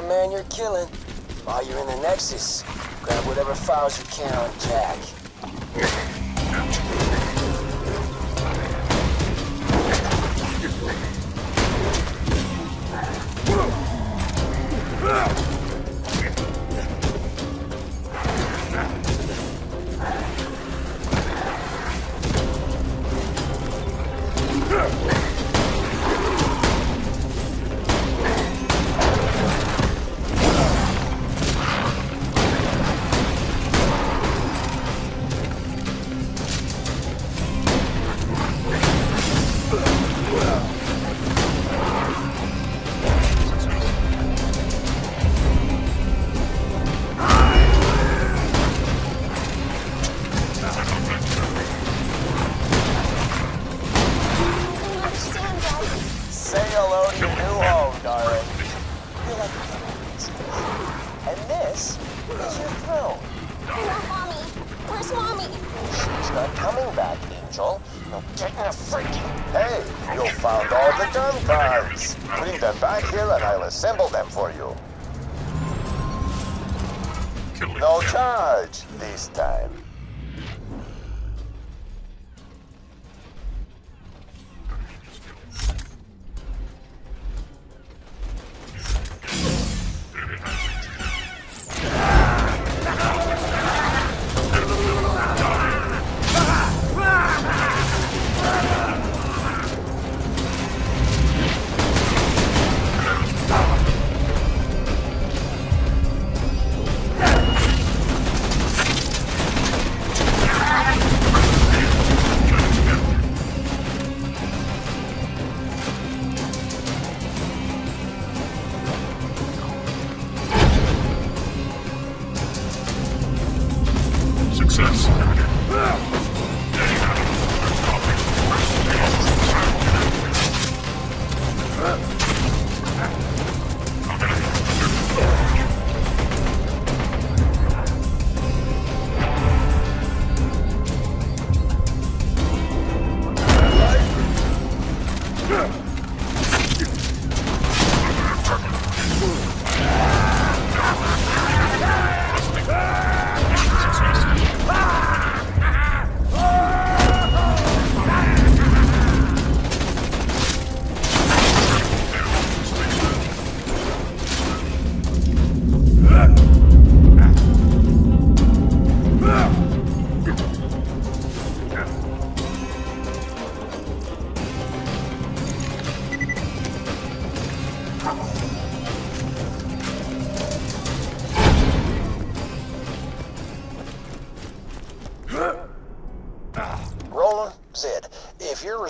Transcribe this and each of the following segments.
the man you're killing. While you're in the Nexus, grab whatever files you can on Jack.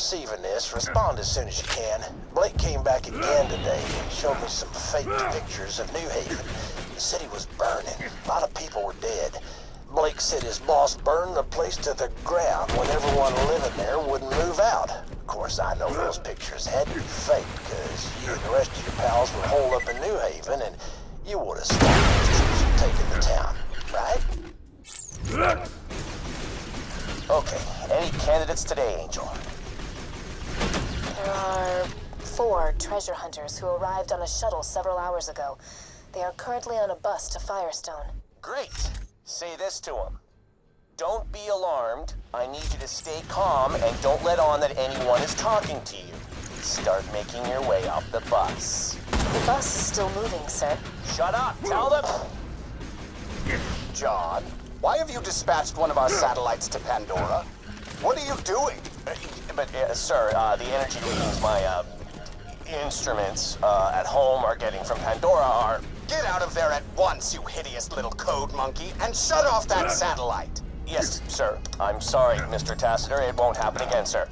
Receiving this, respond as soon as you can. Blake came back again today and showed me some fake pictures of New Haven. The city was burning. A lot of people were dead. Blake said his boss burned the place to the ground when everyone living there wouldn't move out. Of course, I know those pictures had to be fake because you and the rest of your pals were holed up in New Haven and you would have stopped them from taking the town, right? Okay, any candidates today, Angel? There are 4 treasure hunters who arrived on a shuttle several hours ago. They are currently on a bus to Firestone. Great. Say this to them. Don't be alarmed. I need you to stay calm and don't let on that anyone is talking to you. Start making your way up the bus. The bus is still moving, sir. Shut up. Tell them. John, why have you dispatched one of our satellites to Pandora? What are you doing? But sir, the energy readings my instruments at home are getting from Pandora are... Get out of there at once, you hideous little code monkey, and shut off that satellite! Yes, sir. I'm sorry, Mr. Tassiter. It won't happen again, sir.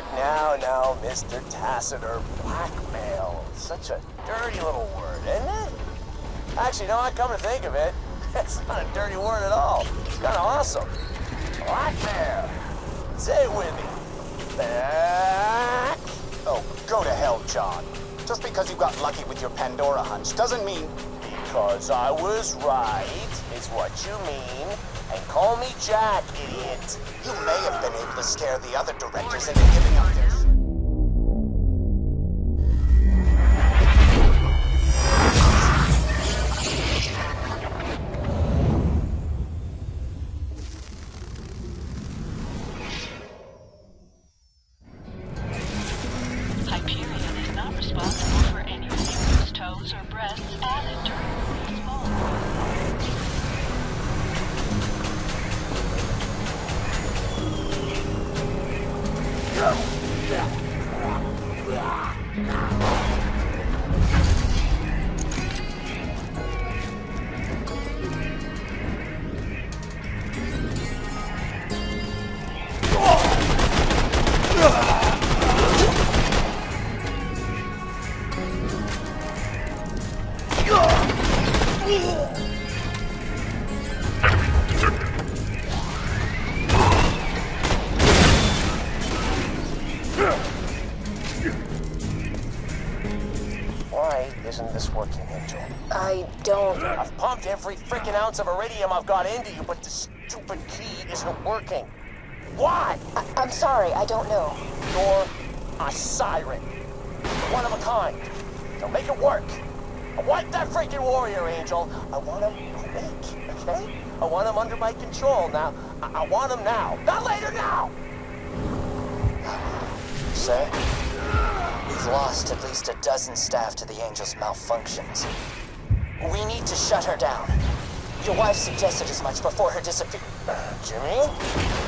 God, now, Mr. Tassiter, blackmail. Such a dirty little word, isn't it? Actually, no, I come to think of it, it's not a dirty word at all. It's kind of awesome. Blackmail. Say it with me. Back. Oh, go to hell, John. Just because you got lucky with your Pandora hunch doesn't mean... Because I was right, is what you mean. And call me Jack, idiot. You may have been able to scare the other directors into giving up their... Why isn't this working, Angel? I've pumped every freaking ounce of iridium I've got into you, but the stupid key isn't working. Why? I'm sorry, I don't know. You're a siren. One of a kind. So make it work. I want that freaking warrior, Angel. I want him awake, okay? I want him under my control now. I want him now. Not later, now! Sir, we've lost at least a dozen staff to the Angel's malfunctions. We need to shut her down. Your wife suggested as much before her disappearance. Jimmy,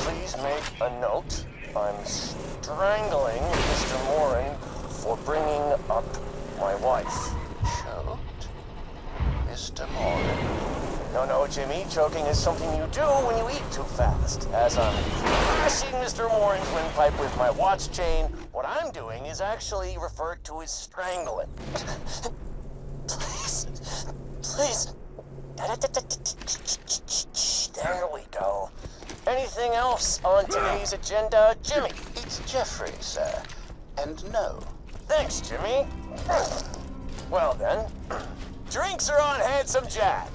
please make a note. I'm strangling Mr. Morin for bringing up my wife. Choked? Mr. Morin? No, Jimmy. Choking is something you do when you eat too fast. As I'm crashing Mr. Morin's windpipe with my watch chain, what I'm doing is actually referred to as strangling. Please. There we go. Anything else on today's agenda, Jimmy? It's Jeffrey, sir. And no. Thanks, Jimmy. Well then, drinks are on Handsome Jack.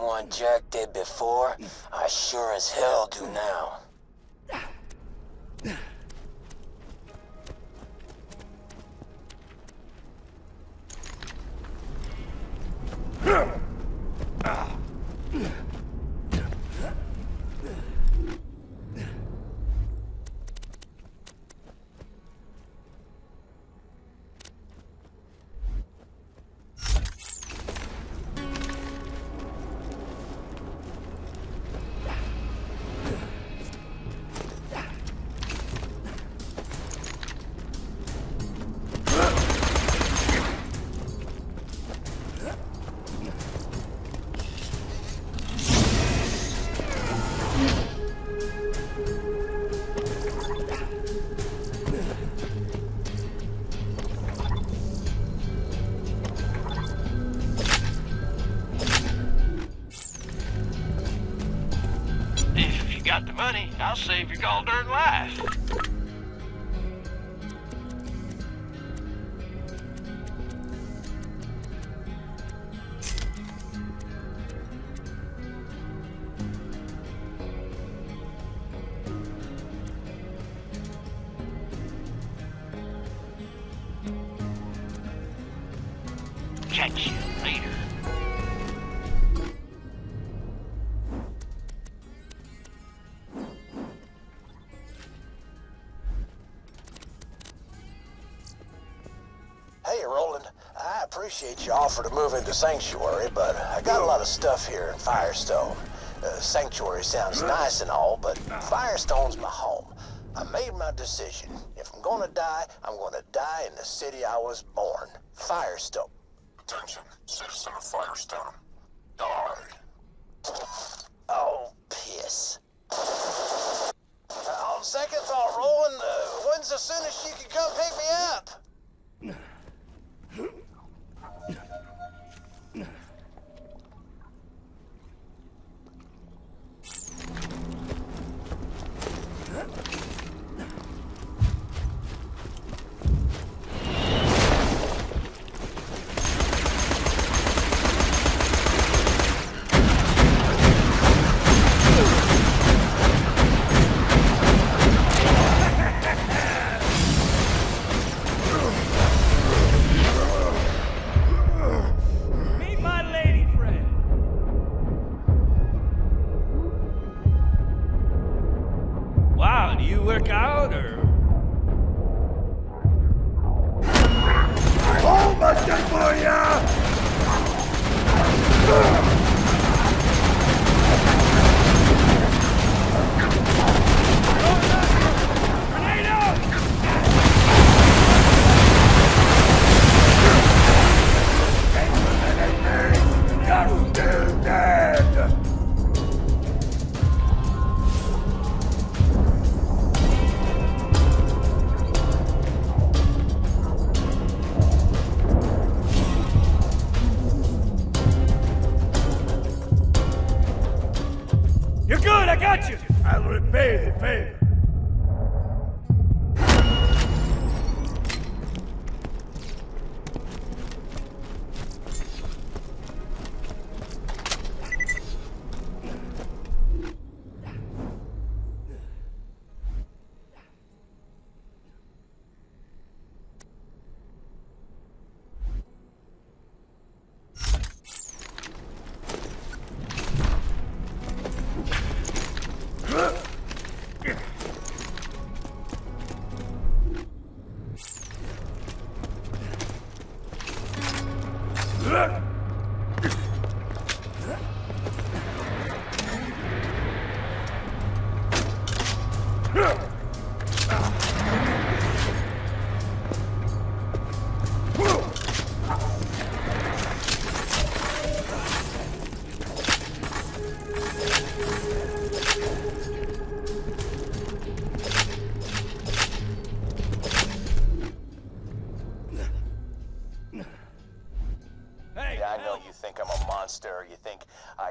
one Jack did before, I sure as hell do now. I'll save your goddamn life. Catch you later. Appreciate your offer to move into Sanctuary, but I got a lot of stuff here in Firestone. Sanctuary sounds nice and all, but Firestone's my home. I made my decision. If I'm gonna die, I'm gonna die in the city I was born. Firestone. Attention, citizen of Firestone. Die. Oh, piss. On second thought, Roland, when's the soonest you can come pick me up?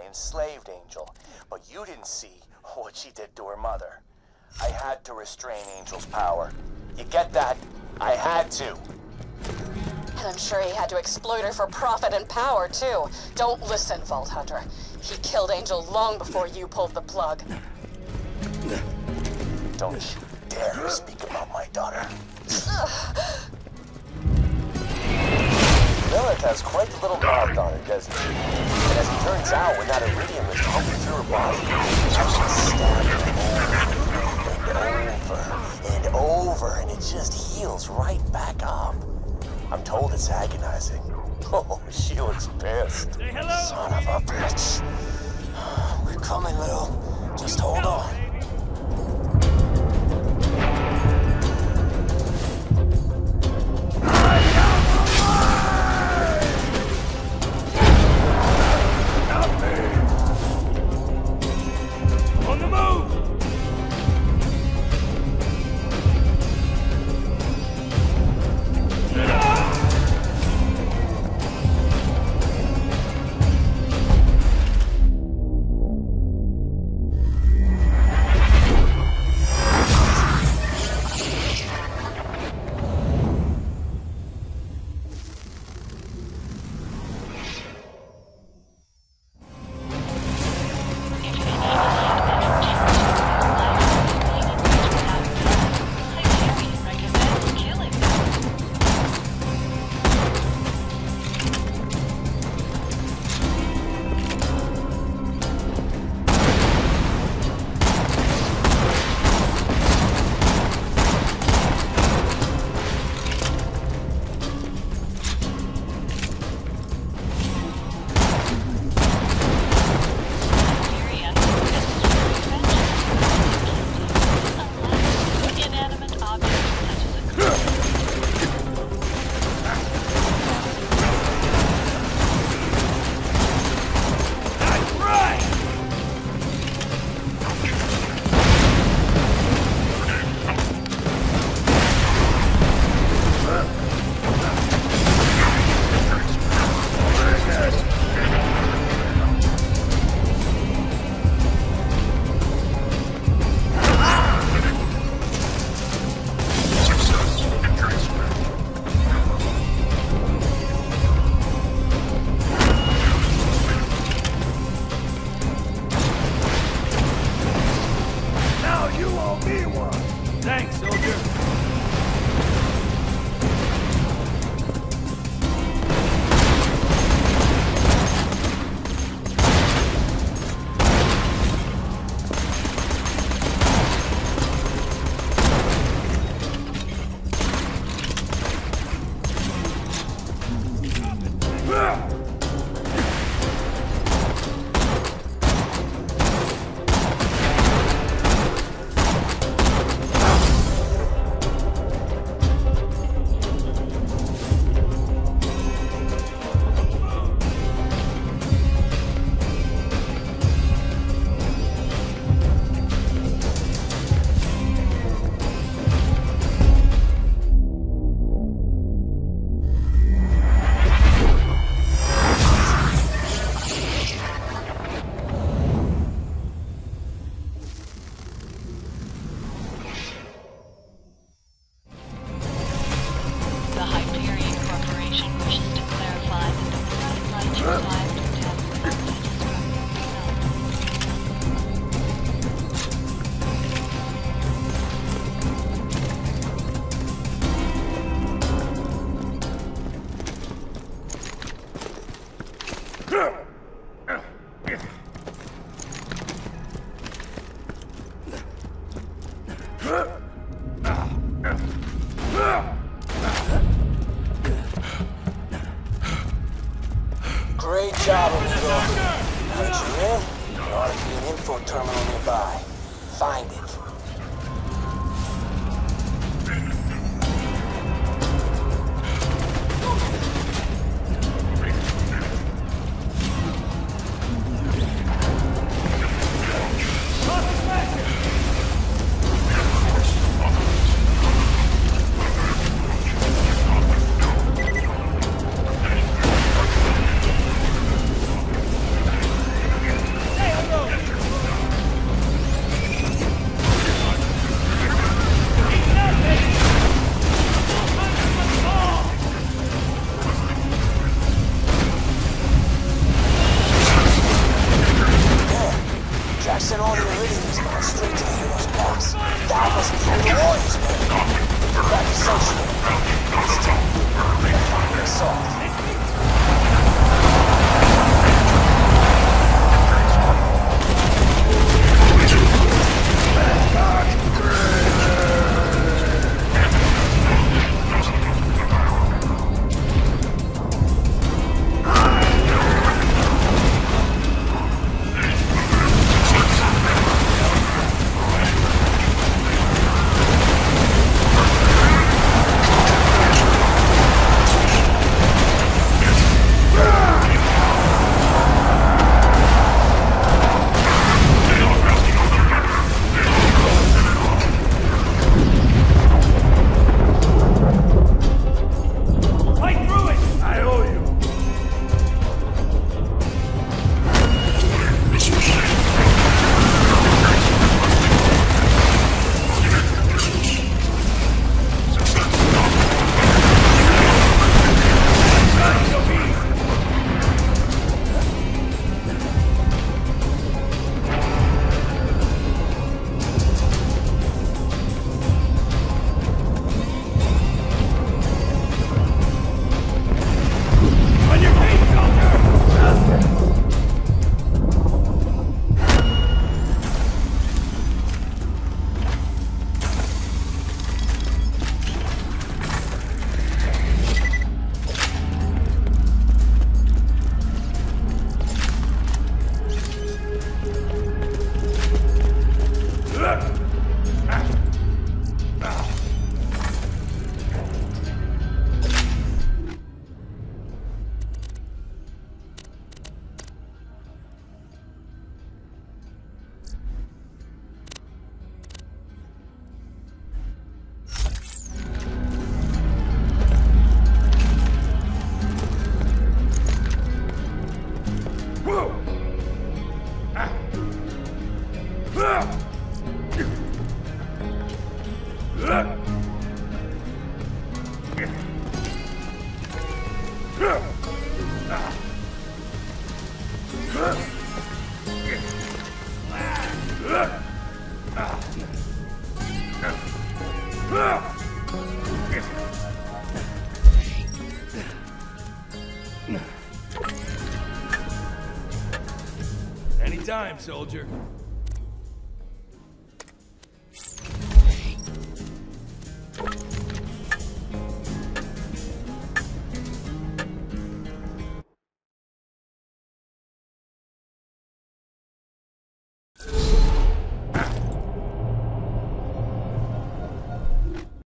Enslaved Angel, but you didn't see what she did to her mother. I had to restrain Angel's power. You get that? I had to. And I'm sure he had to exploit her for profit and power, too. Don't listen, Vault Hunter. He killed Angel long before you pulled the plug. Don't you dare speak about my daughter. Lilith has quite a little mouth on her, doesn't she? And as it turns out, when that iridium is pumping through her body, she's stabbing over and it just heals right back up. I'm told it's agonizing. Oh, she looks pissed. Say hello. Son of a bitch. We're coming, Lil. Just hold on. noise. That is social. They're soft. Anytime, soldier.